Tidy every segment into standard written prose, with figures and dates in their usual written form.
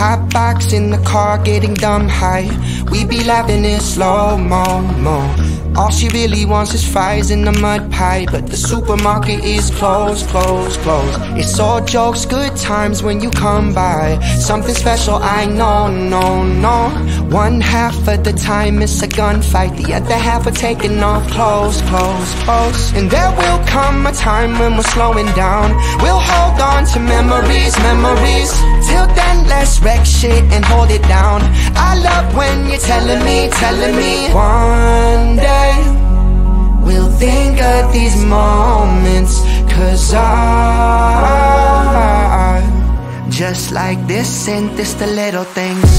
hot box in the car getting dumb high. We be laughing in slow-mo, mo. All she really wants is fries and a mud pie, but the supermarket is closed, closed, closed. It's all jokes, good times when you come by. Something special, I know, no, no. One half of the time it's a gunfight, the other half are taking off close, close, close. And there will come a time when we're slowing down. We'll hold on to memories, memories. Till then, let's wreck shit and hold it down. I love when you're telling me one day we'll think of these moments, 'cause I just like this and this, the little things.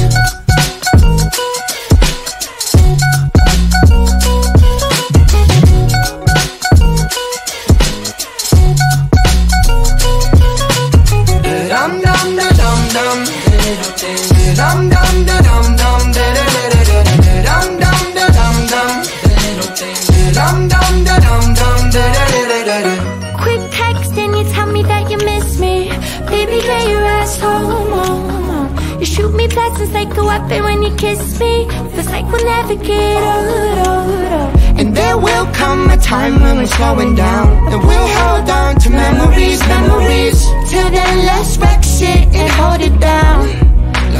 It's like a weapon when you kiss me. Feels like we'll never get old. And there will come a time when we're slowing down, and we'll hold on to memories, memories. Till then, let's wreck shit and hold it down.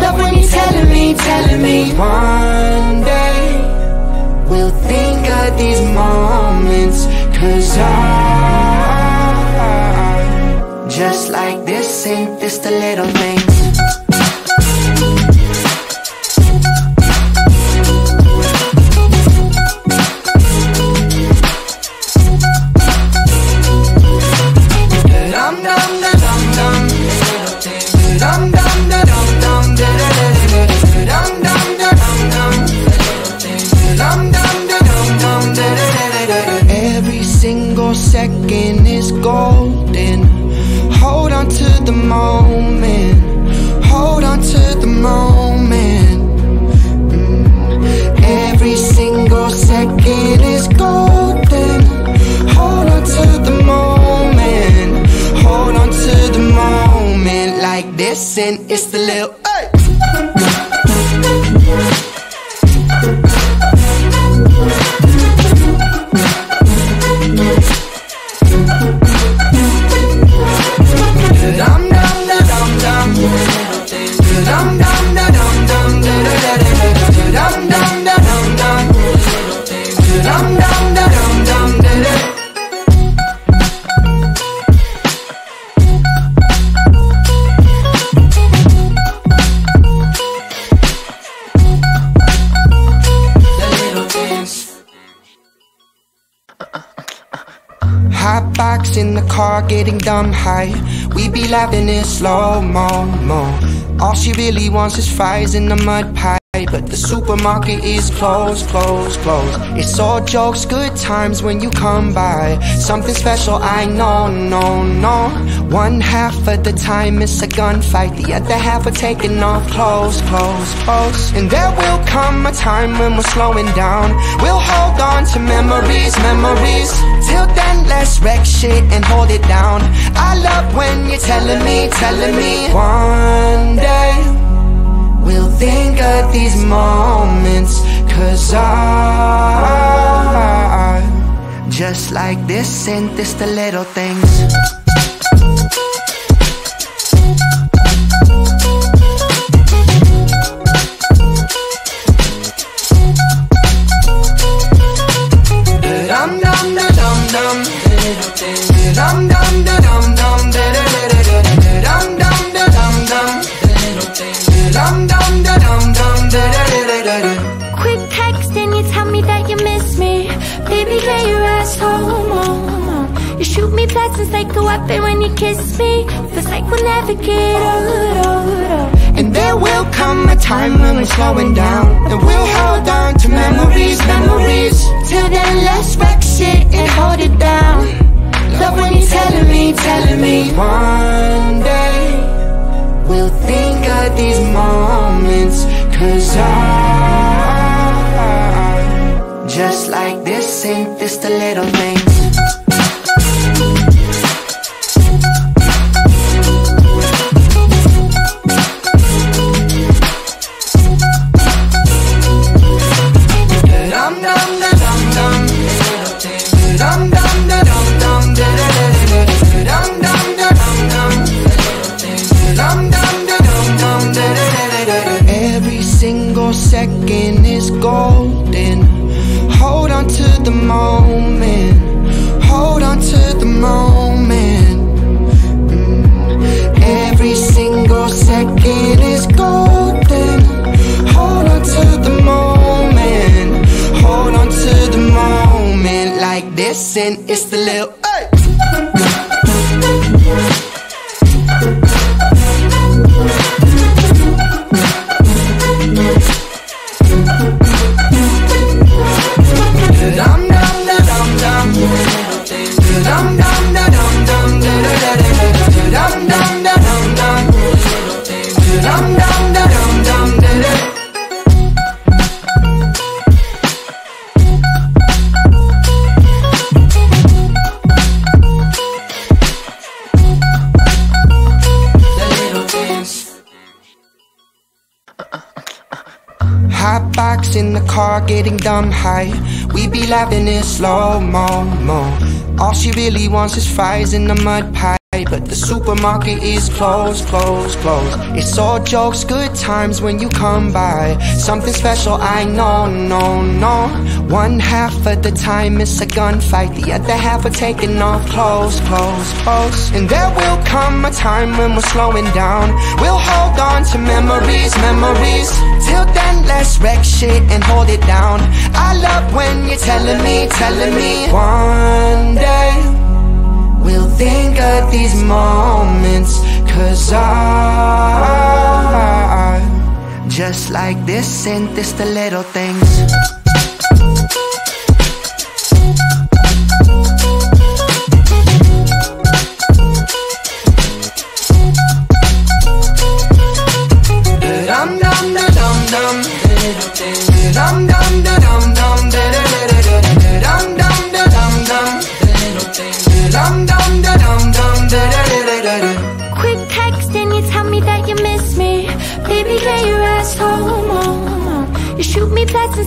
Love when you're telling me one day we'll think of these moments, 'cause I just like this and this, the little things. Second is golden. Hold on to the moment. Hold on to the moment. Every single second is golden. Hold on to the moment. Hold on to the moment. Like this and it's the little hey! Hot box in the car getting dumb high. We be laughing in slow-mo, mo. All she really wants is fries and a mud pie, but the supermarket is closed, closed, closed. It's all jokes, good times when you come by. Something special, I know, no, no. One half of the time it's a gunfight, the other half are taking off close, close, close. And there will come a time when we're slowing down. We'll hold on to memories, memories. Till then, let's wreck shit and hold it down. I love when you're telling me one day we'll think of these moments, 'cause I just like this and this, the little things. It's like a weapon when you kiss me. Feels like we'll never get old. And there will come a time when we're slowing down, and we'll hold on to memories, memories. Till then, let's wreck shit and hold it down. Love when you're telling me one day we'll think of these moments, 'cause I just like this and this, the little things. sin, it's the Lil ay. Hot box in the car, getting dumb high. We be laughing in slow-mo. All she really wants is fries and a mud pie, but the supermarket is closed. It's all jokes, good times when you come by. Something special, I know, no. One half of the time it's a gunfight, the other half are taking off clothes. And there will come a time when we're slowing down. We'll hold on to memories. Till then, let's wreck shit and hold it down. I love when you're telling me. One day we'll think of these moments, 'cause I'm just like this, and it's the little things.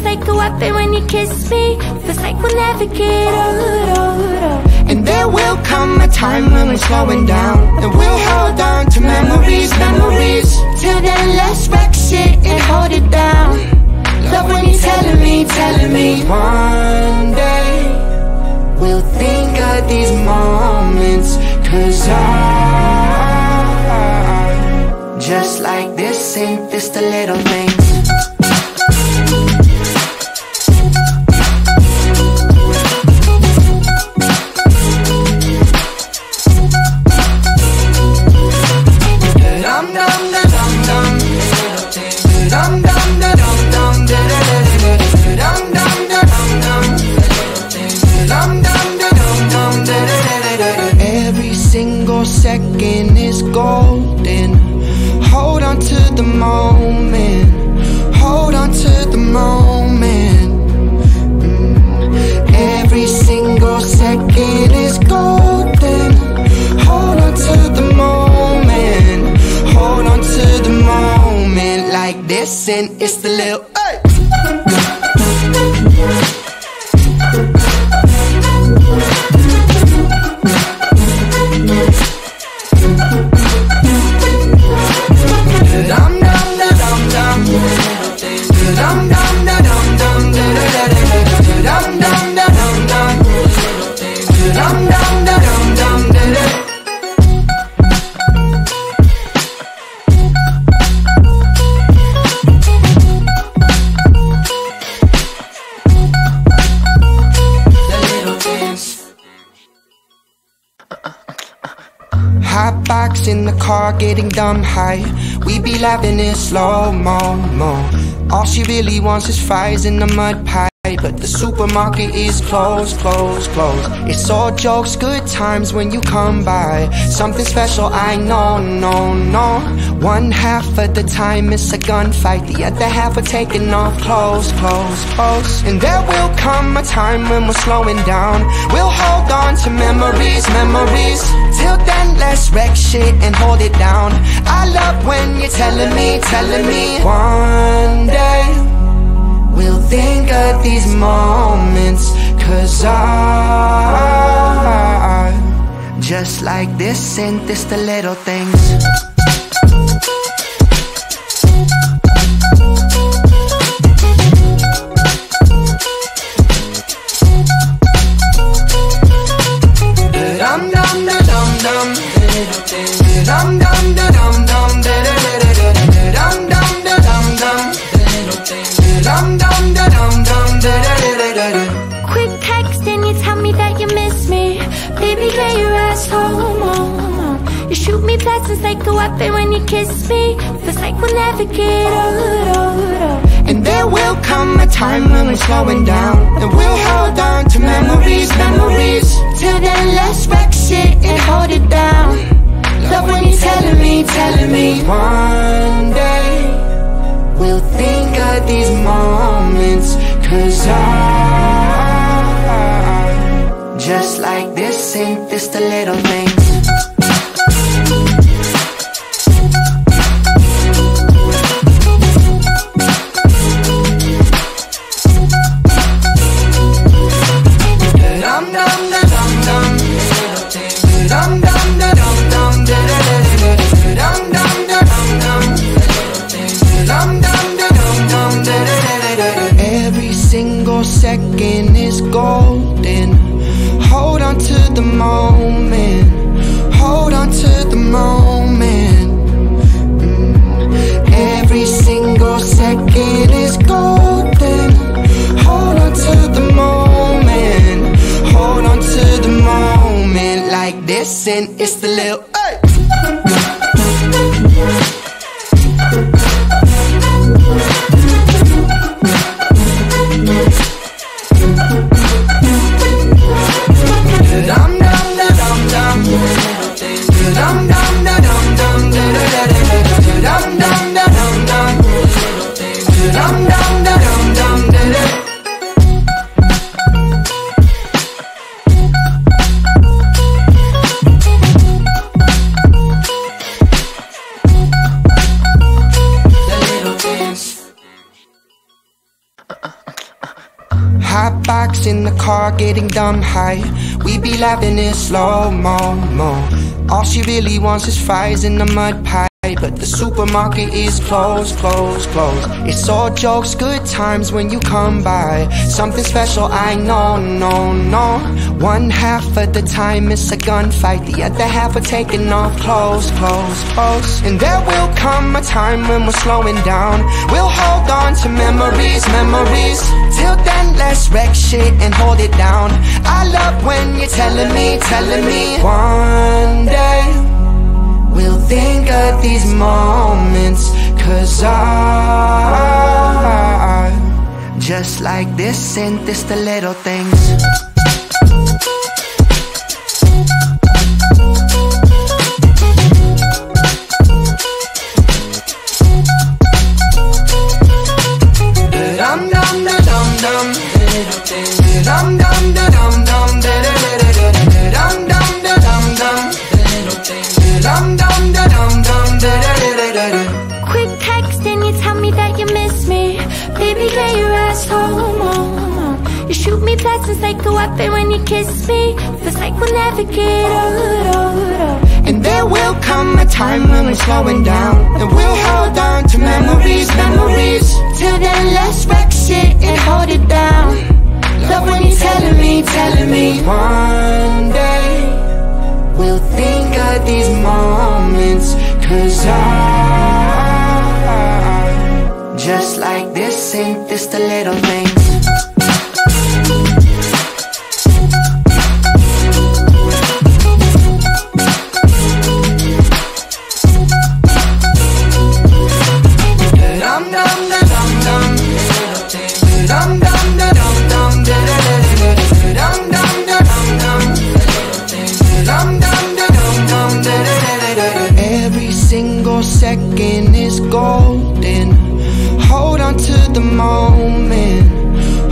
Like a weapon when you kiss me, feels like we'll never get old. And there will come a time when we're slowing down, and we'll hold on to memories. Till then, let's wreck shit and hold it down. Love when you're telling me. One day we'll think of these moments, 'cause I'm just like this, and it's the little things. Second is golden. Hold on to the moment. Every single second is golden. Hold on to the moment. Hold on to the moment. Like this, and it's the Lil ay. Hot box in the car, getting dumb high. We be laughing in slow-mo. All she really wants is fries and a mud pie, but the supermarket is closed. It's all jokes, good times when you come by. Something special, I know, no. One half of the time it's a gunfight, the other half are taking off clothes. And there will come a time when we're slowing down. We'll hold on to memories. Till then, let's wreck shit and hold it down. I love when you're telling me. One day we'll think of these moments, 'cause I'm just like this, and it's the little things. Quick text and you tell me that you're against me. Feels like we'll never get old. And there will come a time when we're slowing down, and we'll hold on to memories, memories. Till then, let's wreck shit and hold it down. Love when you're telling me one day we'll think of these moments. Cause I just like this, ain't this the little things? Second is golden. Hold on to the moment. Hold on to the moment. Every single second is golden. Hold on to the moment. Hold on to the moment. Like this, and it's the little hot box in the car, getting dumb high. We be laughing in slow-mo, mo. All she really wants is fries and a mud pie. But the supermarket is closed, closed, closed. It's all jokes, good times when you come by. Something special, I know, no, no. One half of the time it's a gunfight, the other half are taking off, close, close, close. And there will come a time when we're slowing down. We'll hold on to memories, memories. Till then, let's wreck shit and hold it down. I love when you're telling me one day we'll think of these moments. Cause I just like this, ain't this the little things? Blessings like a weapon when you kiss me. Feels like we'll never get old. And there will come a time when we're slowing down, and we'll hold on to memories, memories. Till then, let's wreck shit and hold it down. Love when you're telling me one day we'll think of these moments. Cause I just like this, ain't this the little things? Second is golden. Hold on to the moment.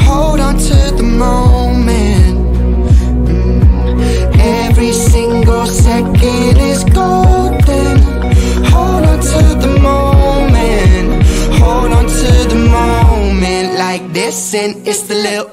Hold on to the moment. Every single second is golden. Hold on to the moment. Hold on to the moment. Like this, and it's the little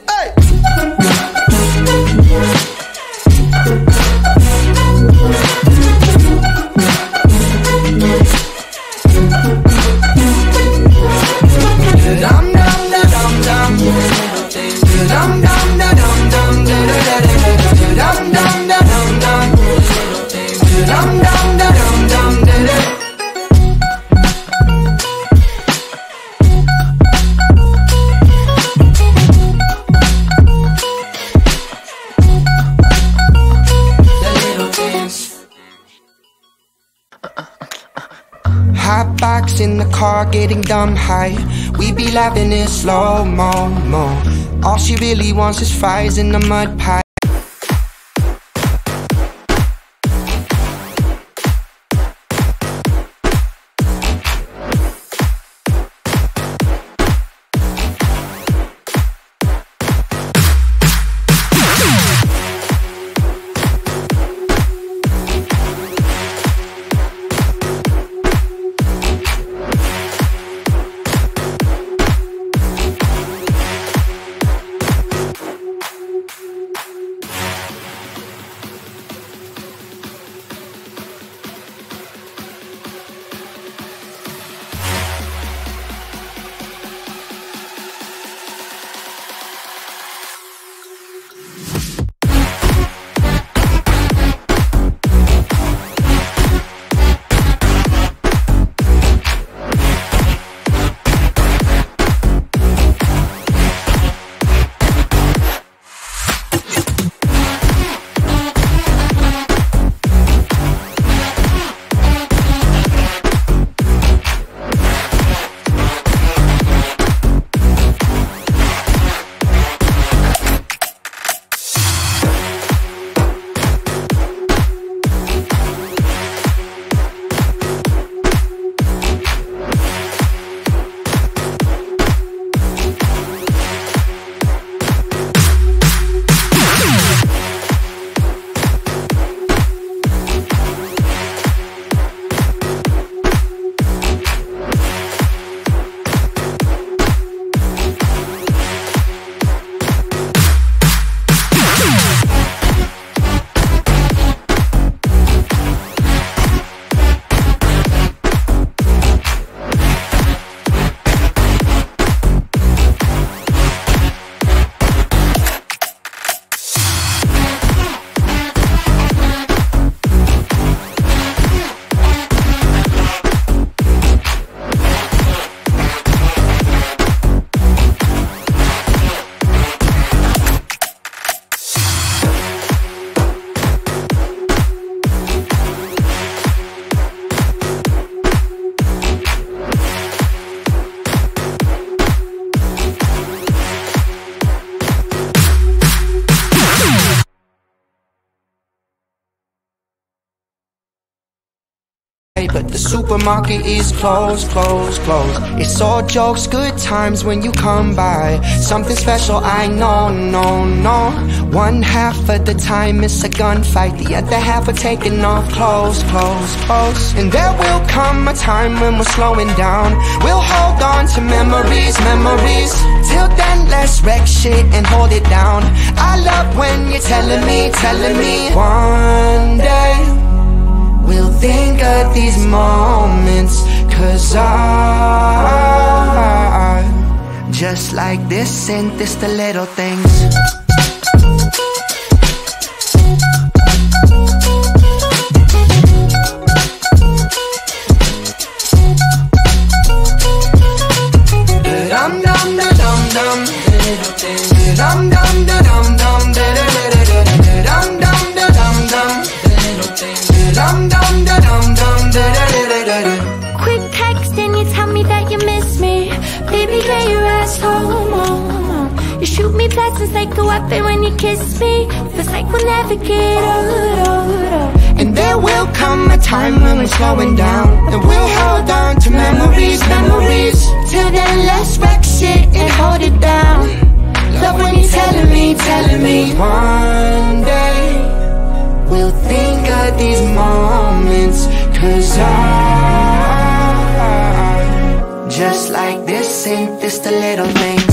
back's in the car getting dumb high. We be laughing in slow-mo, mo. All she really wants is fries in the mud pie. But the supermarket is closed, closed, closed. It's all jokes, good times when you come by. Something special, I know, no, no. One half of the time it's a gunfight, the other half we're taking off close, close, close. And there will come a time when we're slowing down. We'll hold on to memories, memories. Till then, let's wreck shit and hold it down. I love when you're telling me one day we'll think of these moments, 'cause I'm just like this, and it's the little things. Dum dum da dum dum, the little things. Dum dum da dum dum, da da da da da da. Dum dum da dum dum, the little things. Dum dum da dum dum da da da da da. Quick text and you tell me that you miss me. Baby, get your ass home. You shoot me blessings like a weapon when you kiss me. Feels like we'll never get old. And there will come a time when we're slowing down, and we'll hold on to memories, memories. Till then, let's wreck shit and hold it down. Love when you're telling me one day we'll think of these moments, 'cause I'm just like this, ain't this the little things.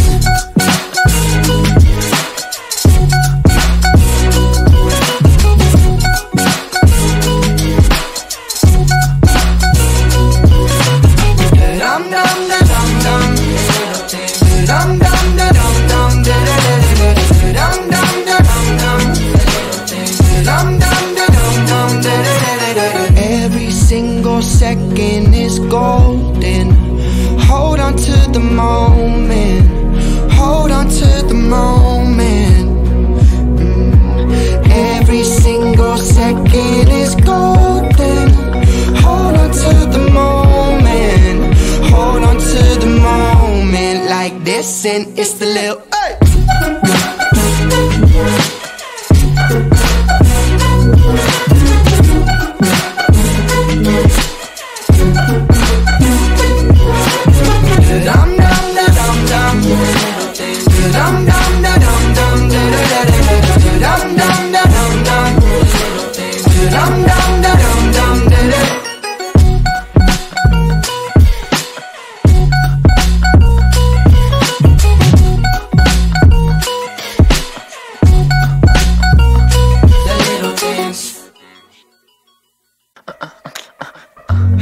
Second is golden. Hold on to the moment. Hold on to the moment. Every single second is golden. Hold on to the moment. missing, it's the little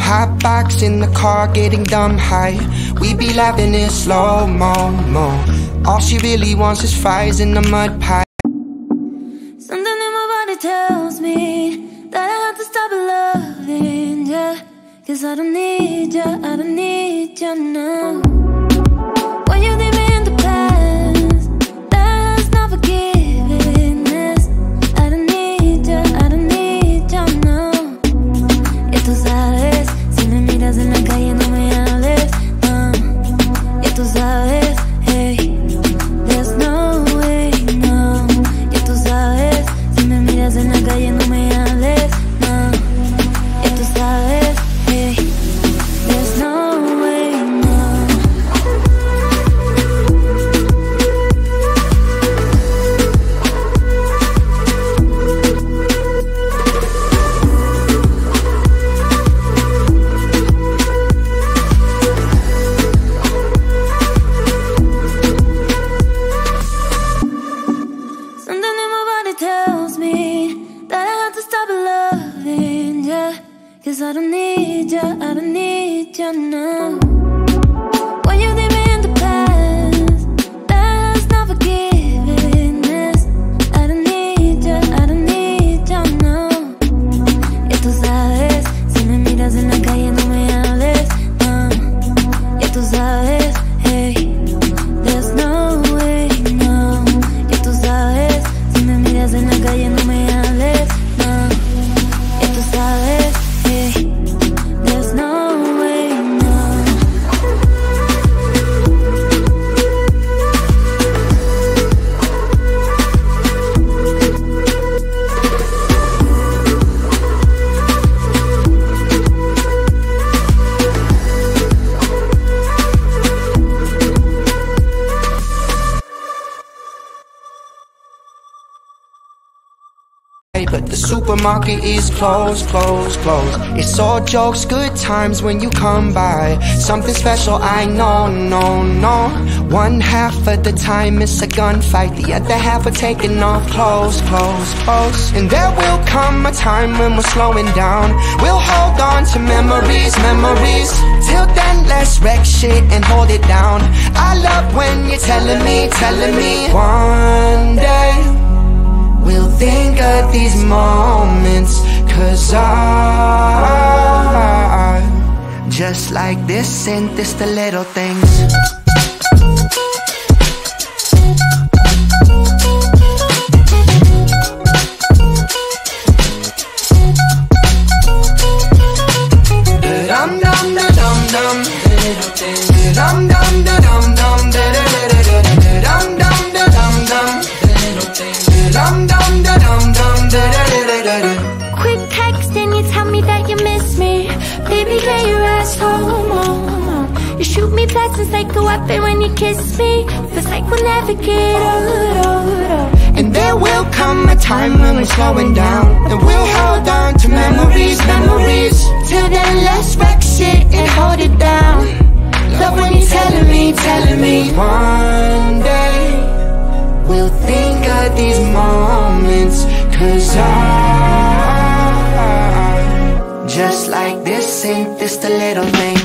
hot box in the car, getting dumb high. We be laughing in slow-mo. All she really wants is fries in the mud pie. Something in my body tells me that I have to stop loving ya, cause I don't need ya, I don't need ya now. When you leave me in the past, that's not forgiveness. I don't need ya, I don't need ya now. Y tú sabes, si me miras en la calle no me hables, no. Y tú sabes, hey, there's no way, no. Y tú sabes, si me miras en la calle no me hables, no. Y tú sabes, hey, there's no way, cause I don't need ya, I don't need ya now. When you leave me in the past, that's not forgiveness. I don't need ya, I don't need ya now. Y tú sabes, si me miras en la calle no me hables, no. Y tú sabes, hey, there's no way, no. Y tú sabes, si me miras en la calle no me hables, no. Y tú sabes, there's no way, no. But the supermarket is closed. It's all jokes, good times when you come by. Something special, I know, no. One half of the time it's a gunfight, the other half are taking off clothes. And there will come a time when we're slowing down. We'll hold on to memories. Till then, let's wreck shit and hold it down. I love when you're telling me one day we'll think of these moments, cause I'm just like this, and this the little things. It's like a weapon when you kiss me. Feels like we'll never get old. And there will come a time when we're slowing down, and we'll hold on to memories. Till then, let's wreck shit and hold it down. Love when you're telling me one day we'll think of these moments, cause I'm just like this, and this the little things.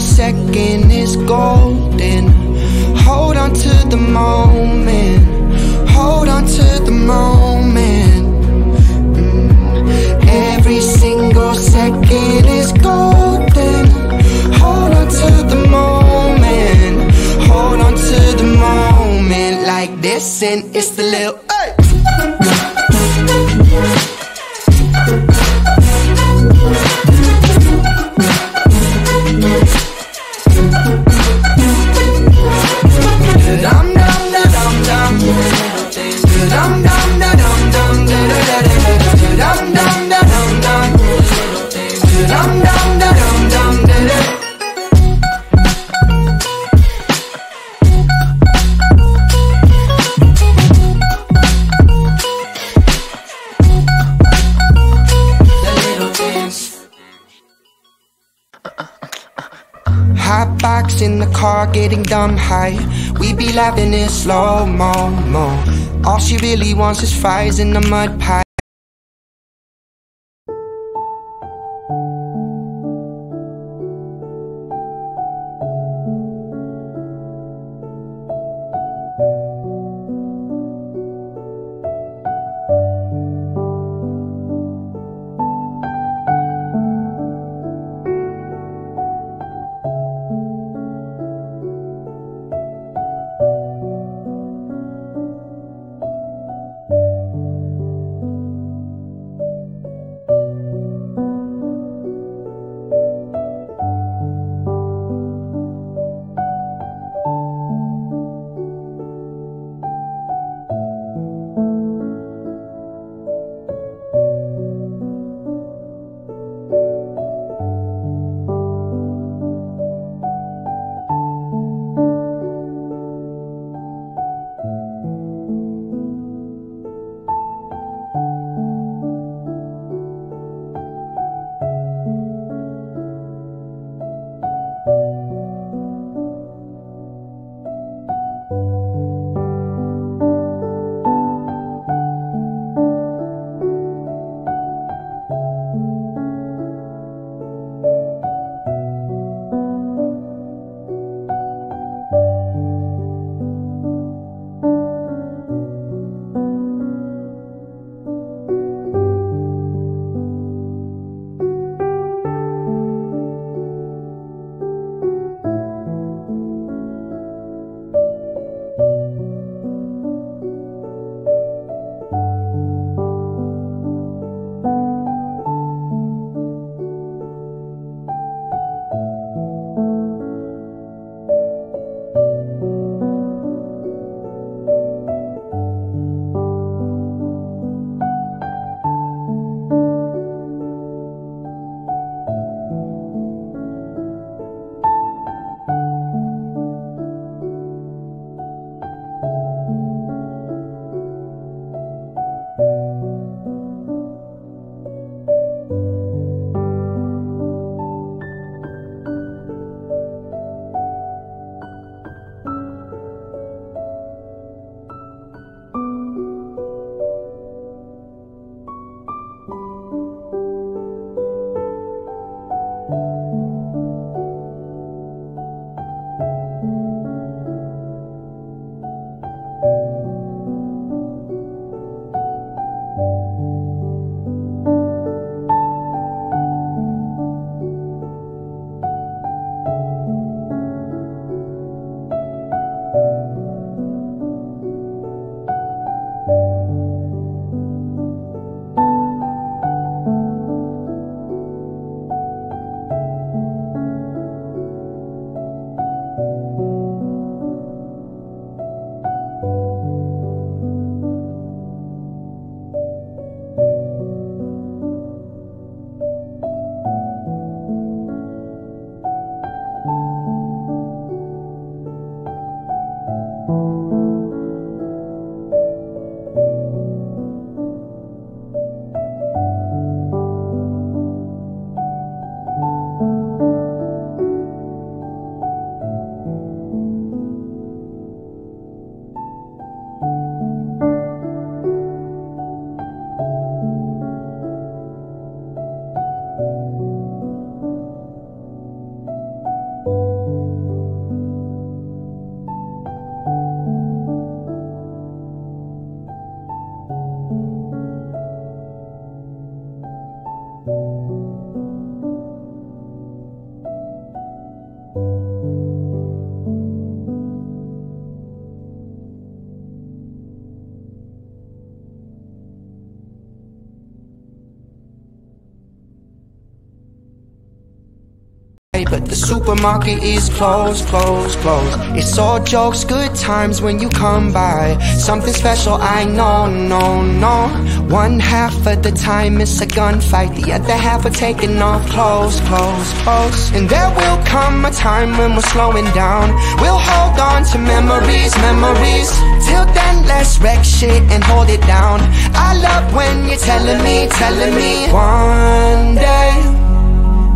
Second is golden. Hold on to the moment. hell. Hey. Dum dum da dum dum, dum dum da dum dum, dum dum da dum dum, dum dum da dum dum. Hot box in the car, getting dumb high. We be laughing in slow mo, mo. All she really wants is fries in the mud pie. cafe, but the supermarket is closed, closed, closed. It's all jokes, good times when you come by. Something special, I know, no, no. One half of the time it's a gunfight, the other half are taking off close, close, close. And there will come a time when we're slowing down. We'll hold on to memories, memories. Till then, let's wreck shit and hold it down. I love when you're telling me one day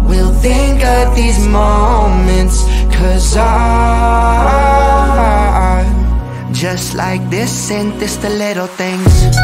we'll think of these moments, 'cause I'm just like this, and this the little things.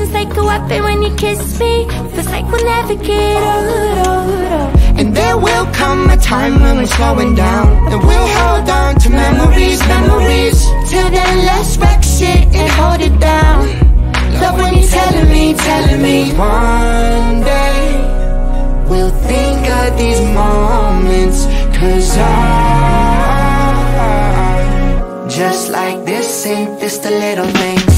It's like a weapon when you kiss me. Feels like we'll never get old. And there will come a time when we're slowing down, and we'll hold on to memories, memories. Till then, let's wreck shit and hold it down. Love when you're telling me one day we'll think of these moments, 'cause I'm just like this, and this the little things.